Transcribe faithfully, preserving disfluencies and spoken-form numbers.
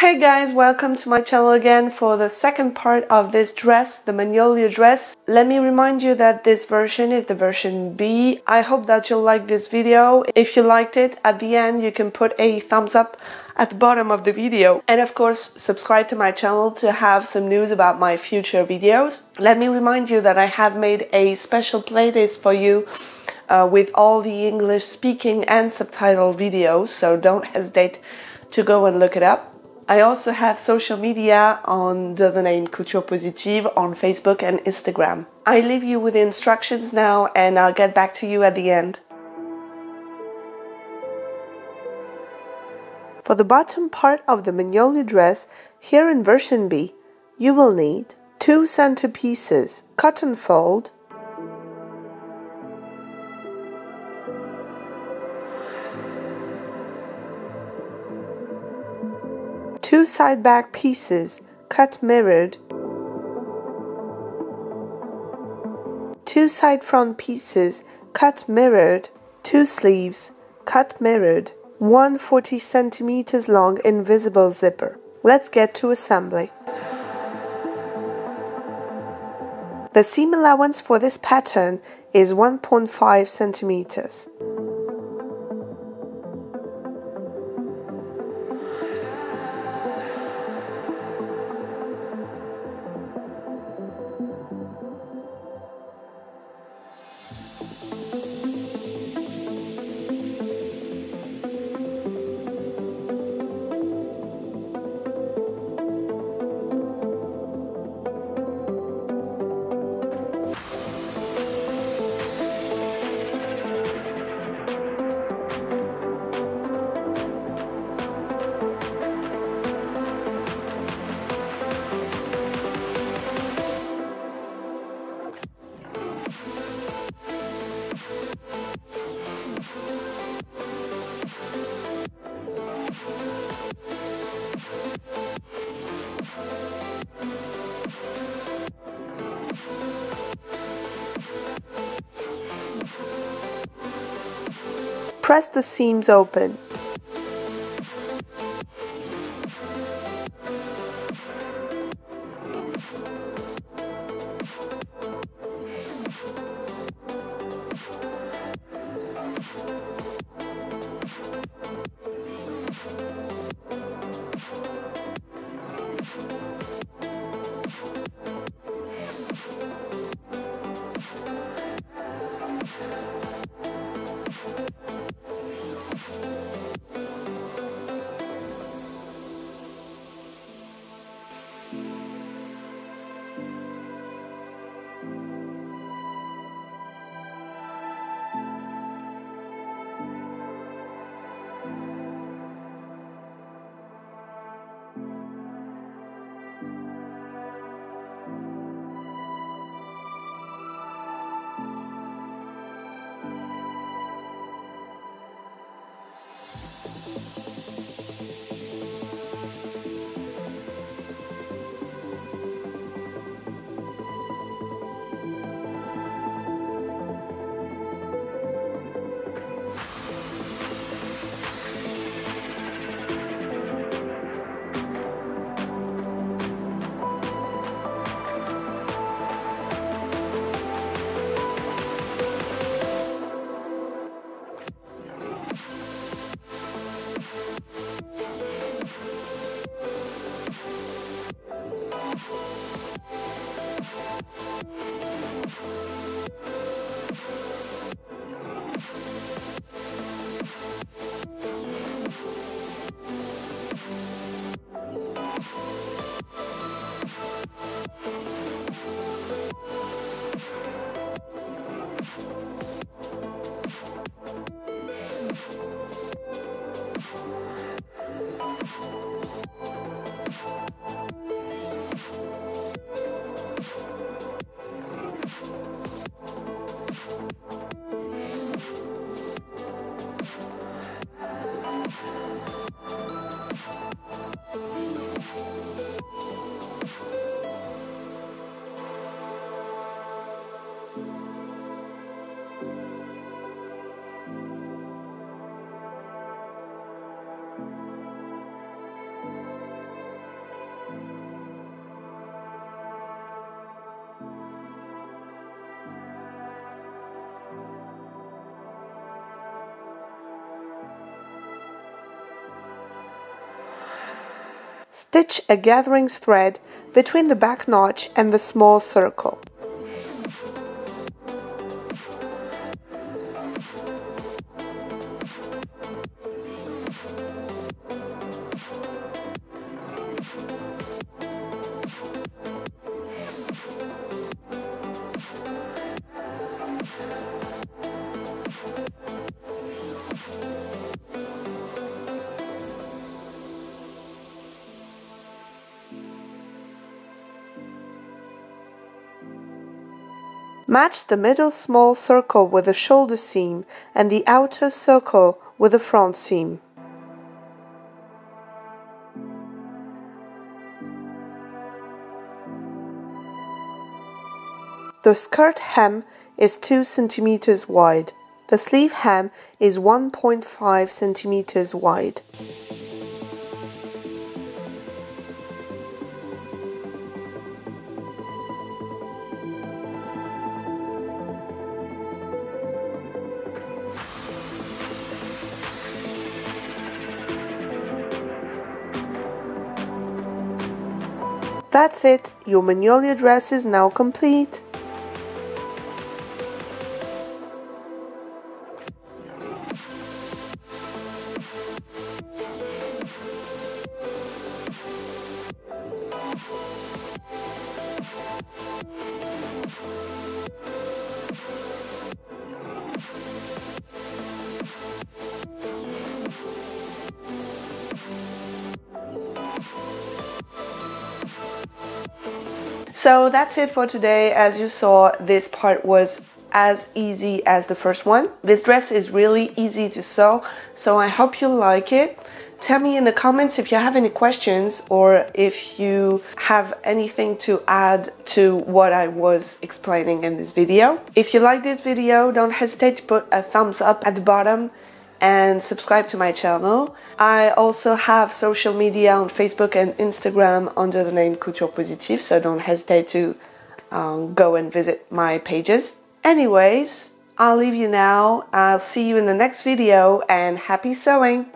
Hey guys, welcome to my channel again for the second part of this dress, the Magnolia dress. Let me remind you that this version is the version B. I hope that you'll like this video. If you liked it, at the end you can put a thumbs up at the bottom of the video. And of course, subscribe to my channel to have some news about my future videos. Let me remind you that I have made a special playlist for you uh, with all the English speaking and subtitle videos, so don't hesitate to go and look it up. I also have social media under the name Couture Positive on Facebook and Instagram. I leave you with the instructions now and I'll get back to you at the end. For the bottom part of the Magnolia dress, here in version B, you will need two centerpieces, cotton fold, two side back pieces, cut mirrored, two side front pieces, cut mirrored, two sleeves, cut mirrored, one forty centimeters long invisible zipper. Let's get to assembly. The seam allowance for this pattern is one point five centimeters. Press the seams open. You Stitch a gathering thread between the back notch and the small circle. Match the middle small circle with the shoulder seam and the outer circle with the front seam. The skirt hem is two centimeters wide. The sleeve hem is one point five centimeters wide. That's it, your Magnolia dress is now complete. So that's it for today. As you saw, this part was as easy as the first one. This dress is really easy to sew, so I hope you like it. Tell me in the comments if you have any questions or if you have anything to add to what I was explaining in this video. If you like this video, don't hesitate to put a thumbs up at the bottom and subscribe to my channel. I also have social media on Facebook and Instagram under the name Couture Positive, so don't hesitate to um, go and visit my pages. Anyways, I'll leave you now. I'll see you in the next video, and happy sewing!